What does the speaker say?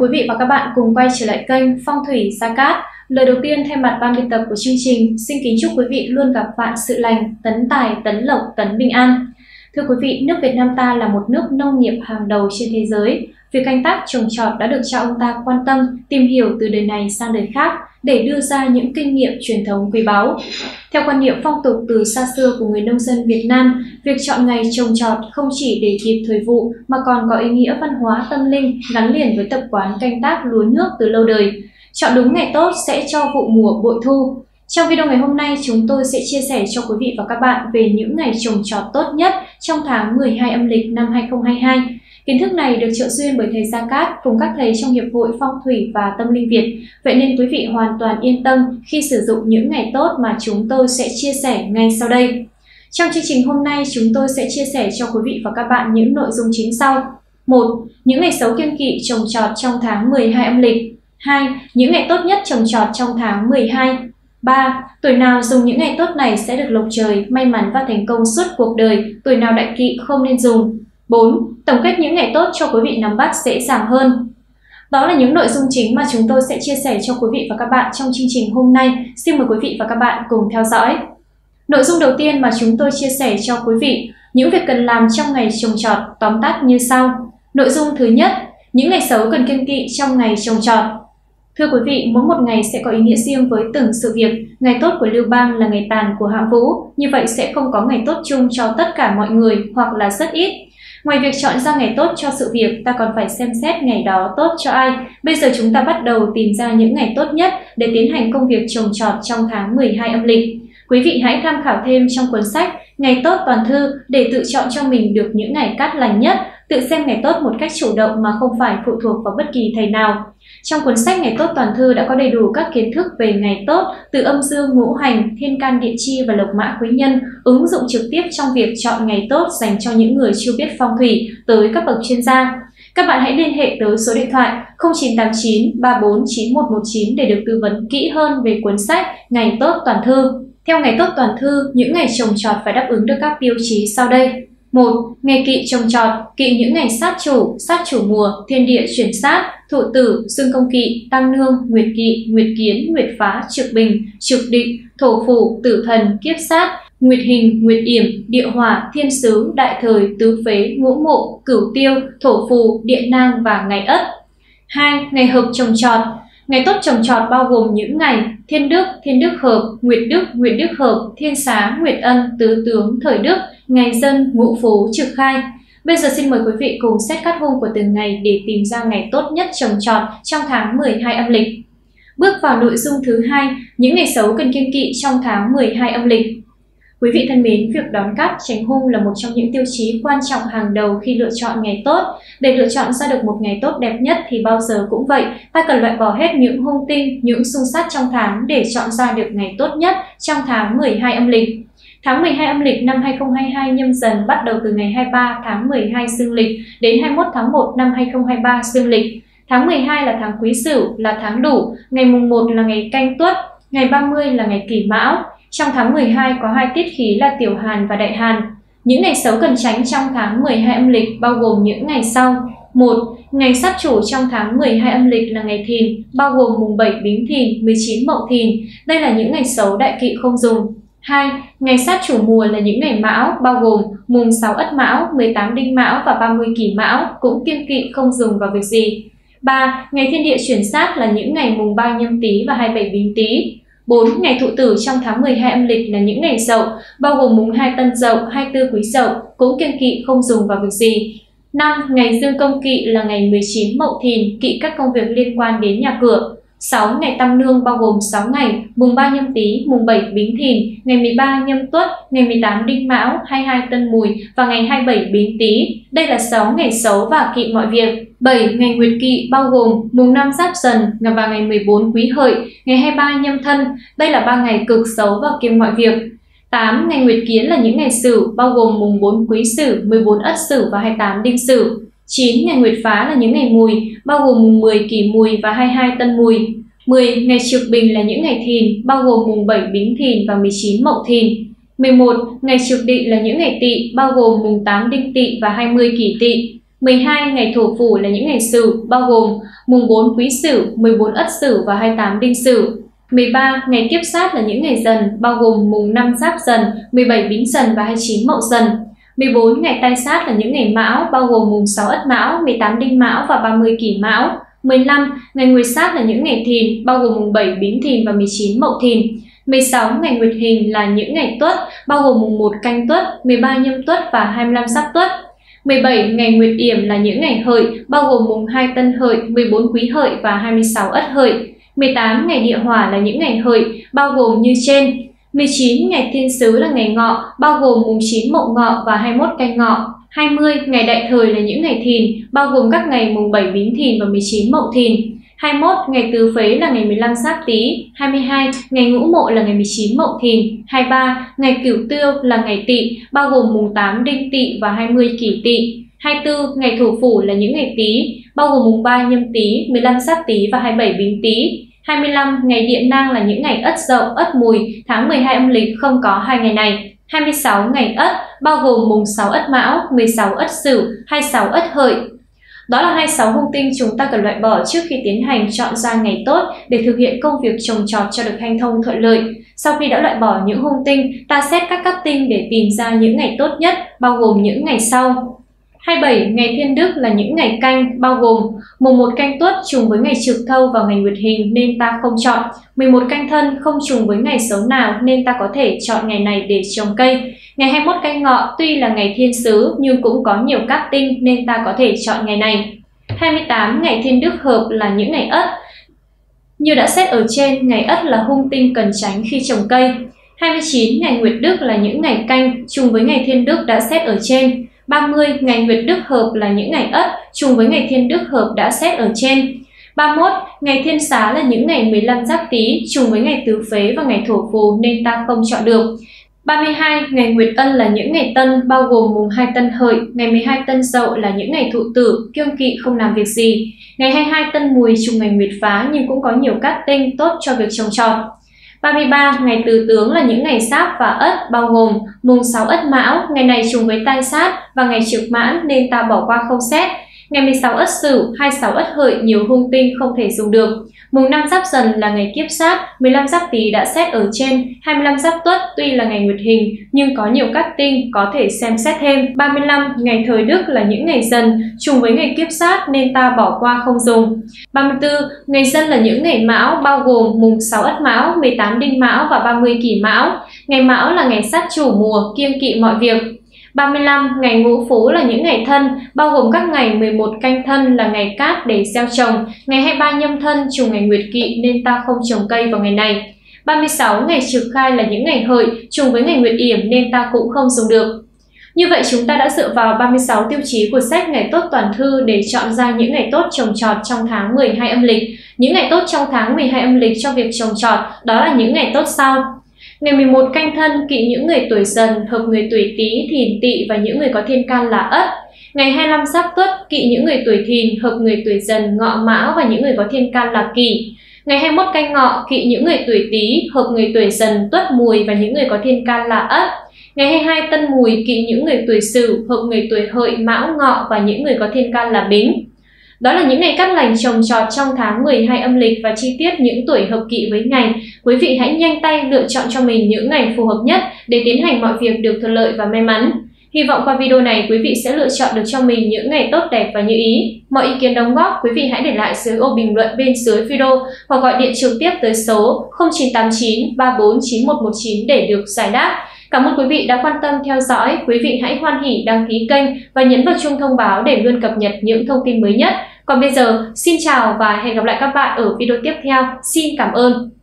mừng quý vị và các bạn cùng quay trở lại kênh Phong Thủy Gia Cát. Lời đầu tiên thay mặt ban biên tập của chương trình, xin kính chúc quý vị luôn gặp vạn sự lành, tấn tài, tấn lộc, tấn bình an. Thưa quý vị, nước Việt Nam ta là một nước nông nghiệp hàng đầu trên thế giới. Việc canh tác trồng trọt đã được cha ông ta quan tâm, tìm hiểu từ đời này sang đời khác để đưa ra những kinh nghiệm truyền thống quý báu. Theo quan niệm phong tục từ xa xưa của người nông dân Việt Nam, việc chọn ngày trồng trọt không chỉ để kịp thời vụ mà còn có ý nghĩa văn hóa tâm linh gắn liền với tập quán canh tác lúa nước từ lâu đời. Chọn đúng ngày tốt sẽ cho vụ mùa bội thu. Trong video ngày hôm nay, chúng tôi sẽ chia sẻ cho quý vị và các bạn về những ngày trồng trọt tốt nhất trong tháng 12 âm lịch năm 2022. Kiến thức này được trợ duyên bởi thầy Gia Cát cùng các thầy trong Hiệp hội Phong Thủy và Tâm linh Việt. Vậy nên quý vị hoàn toàn yên tâm khi sử dụng những ngày tốt mà chúng tôi sẽ chia sẻ ngay sau đây. Trong chương trình hôm nay, chúng tôi sẽ chia sẻ cho quý vị và các bạn những nội dung chính sau. 1. Những ngày xấu kiêng kỵ trồng trọt trong tháng 12 âm lịch. 2. Những ngày tốt nhất trồng trọt trong tháng 12. 3. Tuổi nào dùng những ngày tốt này sẽ được lộc trời, may mắn và thành công suốt cuộc đời. Tuổi nào đại kỵ không nên dùng. 4. Tổng kết những ngày tốt cho quý vị nắm bắt dễ dàng hơn. Đó là những nội dung chính mà chúng tôi sẽ chia sẻ cho quý vị và các bạn trong chương trình hôm nay. Xin mời quý vị và các bạn cùng theo dõi. Nội dung đầu tiên mà chúng tôi chia sẻ cho quý vị, những việc cần làm trong ngày trồng trọt tóm tắt như sau. Nội dung thứ nhất, những ngày xấu cần kiêng kỵ trong ngày trồng trọt. Thưa quý vị, mỗi một ngày sẽ có ý nghĩa riêng với từng sự việc. Ngày tốt của Lưu Bang là ngày tàn của Hạng Vũ, như vậy sẽ không có ngày tốt chung cho tất cả mọi người hoặc là rất ít. Ngoài việc chọn ra ngày tốt cho sự việc, ta còn phải xem xét ngày đó tốt cho ai. Bây giờ chúng ta bắt đầu tìm ra những ngày tốt nhất để tiến hành công việc trồng trọt trong tháng 12 âm lịch. Quý vị hãy tham khảo thêm trong cuốn sách Ngày tốt toàn thư để tự chọn cho mình được những ngày cát lành nhất, tự xem ngày tốt một cách chủ động mà không phải phụ thuộc vào bất kỳ thầy nào. Trong cuốn sách Ngày tốt toàn thư đã có đầy đủ các kiến thức về ngày tốt từ âm dương ngũ hành, thiên can địa chi và lộc mã quý nhân, ứng dụng trực tiếp trong việc chọn ngày tốt dành cho những người chưa biết phong thủy tới các bậc chuyên gia. Các bạn hãy liên hệ tới số điện thoại 0989 349119 để được tư vấn kỹ hơn về cuốn sách Ngày tốt toàn thư. Theo Ngày tốt toàn thư, những ngày trồng trọt phải đáp ứng được các tiêu chí sau đây. 1. Ngày kỵ trồng trọt, kỵ những ngày sát chủ mùa, thiên địa chuyển sát, thụ tử, dương công kỵ, tam nương, nguyệt kỵ, nguyệt kiến, nguyệt phá, trực bình, trực định, thổ phủ, tử thần, kiếp sát, nguyệt hình, nguyệt yểm, địa hỏa, thiên sứ, đại thời, tứ phế, ngũ mộ, cửu tiêu, thổ phù, địa nang và ngày ất. 2. Ngày hợp trồng trọt. Ngày tốt trồng trọt bao gồm những ngày thiên đức hợp, nguyệt đức hợp, thiên xá, nguyệt ân, tứ tướng, thời đức, ngày dân, ngũ phú, trực khai. Bây giờ xin mời quý vị cùng xét các hôm của từng ngày để tìm ra ngày tốt nhất trồng trọt trong tháng 12 âm lịch. Bước vào nội dung thứ hai, những ngày xấu cần kiêng kỵ trong tháng 12 âm lịch. Quý vị thân mến, việc đón cát tránh hung là một trong những tiêu chí quan trọng hàng đầu khi lựa chọn ngày tốt. Để lựa chọn ra được một ngày tốt đẹp nhất thì bao giờ cũng vậy, ta cần loại bỏ hết những hung tinh, những xung sát trong tháng để chọn ra được ngày tốt nhất trong tháng 12 âm lịch. Tháng 12 âm lịch năm 2022 nhâm dần bắt đầu từ ngày 23 tháng 12 dương lịch đến 21 tháng 1 năm 2023 dương lịch. Tháng 12 là tháng Quý Sửu, là tháng Đủ, ngày mùng 1 là ngày Canh Tuất, ngày 30 là ngày Kỷ Mão. Trong tháng 12 có hai tiết khí là Tiểu Hàn và Đại Hàn. Những ngày xấu cần tránh trong tháng 12 âm lịch bao gồm những ngày sau. 1. Ngày sát chủ trong tháng 12 âm lịch là ngày Thìn, bao gồm mùng 7 Bính Thìn, 19 Mậu Thìn. Đây là những ngày xấu đại kỵ không dùng. 2. Ngày sát chủ mùa là những ngày Mão, bao gồm mùng 6 Ất Mão, 18 Đinh Mão và 30 Kỷ Mão, cũng kiêng kỵ không dùng vào việc gì. 3. Ngày thiên địa chuyển sát là những ngày mùng 3 Nhâm Tý và 27 Bính Tý. 4. Ngày thụ tử trong tháng 12 âm lịch là những ngày Dậu, bao gồm mùng 2 Tân Dậu, 24 Quý Dậu, cũng kiêng kỵ không dùng vào việc gì. 5. Ngày dương công kỵ là ngày 19 Mậu Thìn, kỵ các công việc liên quan đến nhà cửa. 6. Ngày tam nương bao gồm 6 ngày, mùng 3 Nhâm Tý, mùng 7 Bính Thìn, ngày 13 Nhâm Tuất, ngày 18 Đinh Mão, 22 Tân Mùi và ngày 27 Bính Tý. Đây là 6 ngày xấu và kỵ mọi việc. 7. Ngày nguyệt kỵ bao gồm mùng 5 Giáp Dần và ngày 14 Quý Hợi, ngày 23 Nhâm Thân. Đây là 3 ngày cực xấu và kiêng mọi việc. 8. Ngày nguyệt kiến là những ngày Sửu, bao gồm mùng 4 Quý Sửu, 14 Ất Sửu và 28 Đinh Sửu. 9. Ngày nguyệt phá là những ngày Mùi, bao gồm mùng 10 Kỷ Mùi và 22 Tân Mùi. 10. Ngày trực bình là những ngày Thìn, bao gồm mùng 7 Bính Thìn và 19 Mậu Thìn. 11. Ngày trực định là những ngày Tỵ, bao gồm mùng 8 Đinh Tỵ và 20 Kỷ Tỵ. 12 ngày thổ phù là những ngày Sửu, bao gồm mùng 4 Quý Sửu, 14 Ất Sửu và 28 Đinh Sửu. 13 ngày Kiếp Sát là những ngày Dần, bao gồm mùng 5 Giáp Dần, 17 Bính Dần và 29 Mậu Dần. 14 ngày Tai Sát là những ngày Mão, bao gồm mùng 6 Ất Mão, 18 Đinh Mão và 30 Kỷ Mão. 15 ngày Nguyệt Sát là những ngày Thìn, bao gồm mùng 7 Bính Thìn và 19 Mậu Thìn. 16 ngày Nguyệt Hình là những ngày Tuất, bao gồm mùng 1 Canh Tuất, 13 Nhâm Tuất và 25 Giáp Tuất. 17 ngày Nguyệt Yểm là những ngày Hợi, bao gồm mùng 2 Tân Hợi, 14 Quý Hợi và 26 Ất Hợi. 18 ngày Địa Hỏa là những ngày Hợi, bao gồm như trên. 19 ngày Thiên Sứ là ngày Ngọ, bao gồm mùng 9 Mậu Ngọ và 21 Canh Ngọ. 20 ngày Đại Thời là những ngày Thìn, bao gồm các ngày mùng 7 Bính Thìn và 19 Mậu Thìn. 21 ngày Tứ Phế là ngày 15 Giáp Tý. 22 ngày Ngũ Mộ là ngày 19 Mậu Thìn. 23 ngày Cửu Tiêu là ngày Tỵ, bao gồm mùng 8 Đinh Tỵ và 20 Kỷ Tỵ. 24 ngày Thổ Phủ là những ngày Tý, bao gồm mùng 3 Nhâm Tý, 15 Giáp Tý và 27 Bính Tý. 25 ngày Địa Nang là những ngày Ất Dậu, Ất Mùi, tháng 12 âm lịch không có hai ngày này. 26 ngày Ất, bao gồm mùng 6 Ất Mão, 16 Ất Sửu, 26 Ất Hợi. Đó là 26 hung tinh chúng ta cần loại bỏ trước khi tiến hành chọn ra ngày tốt để thực hiện công việc trồng trọt cho được hanh thông thuận lợi. Sau khi đã loại bỏ những hung tinh, ta xét các tinh để tìm ra những ngày tốt nhất, bao gồm những ngày sau. 27 ngày Thiên Đức là những ngày Canh, bao gồm mùng 1 Canh Tuất trùng với ngày Trực Thâu và ngày Nguyệt Hình nên ta không chọn. 11 Canh Thân không trùng với ngày xấu nào nên ta có thể chọn ngày này để trồng cây. Ngày 21 Canh Ngọ tuy là ngày Thiên Sứ nhưng cũng có nhiều các tinh nên ta có thể chọn ngày này. 28 ngày Thiên Đức Hợp là những ngày Ất. Như đã xét ở trên, ngày Ất là hung tinh cần tránh khi trồng cây. 29 ngày Nguyệt Đức là những ngày Canh trùng với ngày Thiên Đức đã xét ở trên. 30 ngày Nguyệt Đức Hợp là những ngày Ất trùng với ngày Thiên Đức Hợp đã xét ở trên. 31 ngày Thiên Xá là những ngày 15 Giáp Tý trùng với ngày Tứ Phế và ngày Thổ Phù nên ta không chọn được. 32 ngày Nguyệt Ân là những ngày Tân, bao gồm mùng 2 Tân Hợi, ngày 12 Tân Dậu là những ngày Thụ Tử, kiêng kỵ không làm việc gì. Ngày 22 Tân Mùi trùng ngày Nguyệt Phá nhưng cũng có nhiều các tinh tốt cho việc trồng trọt. 33 ngày Tứ Tướng là những ngày Giáp và Ất, bao gồm mùng 6 Ất Mão, ngày này trùng với Tai Sát và ngày Trực Mãn nên ta bỏ qua không xét. Ngày 16 Ất Sửu, 26 Ất Hợi nhiều hung tinh không thể dùng được. Mùng 5 Giáp Dần là ngày Kiếp Sát, 15 Giáp Tý đã xét ở trên. 25 Giáp Tuất tuy là ngày Nguyệt Hình nhưng có nhiều các tinh có thể xem xét thêm. 35 ngày Thời Đức là những ngày Dần trùng với ngày Kiếp Sát nên ta bỏ qua không dùng. 34 ngày Dân là những ngày Mão, bao gồm mùng 6 Ất Mão, 18 Đinh Mão và 30 Kỷ Mão. Ngày Mão là ngày sát chủ mùa, kiêng kỵ mọi việc. 35 ngày Ngũ Phú là những ngày Thân, bao gồm các ngày 11 Canh Thân là ngày cát để gieo trồng, ngày 23 Nhâm Thân trùng ngày Nguyệt Kỵ nên ta không trồng cây vào ngày này. 36 ngày Trực Khai là những ngày Hợi, trùng với ngày Nguyệt Yểm nên ta cũng không dùng được. Như vậy chúng ta đã dựa vào 36 tiêu chí của sách Ngày Tốt Toàn Thư để chọn ra những ngày tốt trồng trọt trong tháng 12 âm lịch. Những ngày tốt trong tháng 12 âm lịch cho việc trồng trọt đó là những ngày tốt sau. Ngày 11 Canh Thân kỵ những người tuổi Dần, hợp người tuổi Tý, Thìn, Tỵ và những người có thiên can là Ất. Ngày 25 Giáp Tuất kỵ những người tuổi Thìn, hợp người tuổi Dần, Ngọ, Mão và những người có thiên can là Kỷ. Ngày 21 Canh Ngọ kỵ những người tuổi Tý, hợp người tuổi Dần, Tuất, Mùi và những người có thiên can là Ất. Ngày 22 Tân Mùi kỵ những người tuổi Sửu, hợp người tuổi Hợi, Mão, Ngọ và những người có thiên can là Bính. Đó là những ngày cát lành trồng trọt trong tháng 12 âm lịch và chi tiết những tuổi hợp kỵ với ngày. Quý vị hãy nhanh tay lựa chọn cho mình những ngày phù hợp nhất để tiến hành mọi việc được thuận lợi và may mắn. Hy vọng qua video này quý vị sẽ lựa chọn được cho mình những ngày tốt đẹp và như ý. Mọi ý kiến đóng góp quý vị hãy để lại dưới ô bình luận bên dưới video hoặc gọi điện trực tiếp tới số 0989 349119 để được giải đáp. Cảm ơn quý vị đã quan tâm theo dõi, quý vị hãy hoan hỉ đăng ký kênh và nhấn vào chuông thông báo để luôn cập nhật những thông tin mới nhất. Còn bây giờ, xin chào và hẹn gặp lại các bạn ở video tiếp theo. Xin cảm ơn.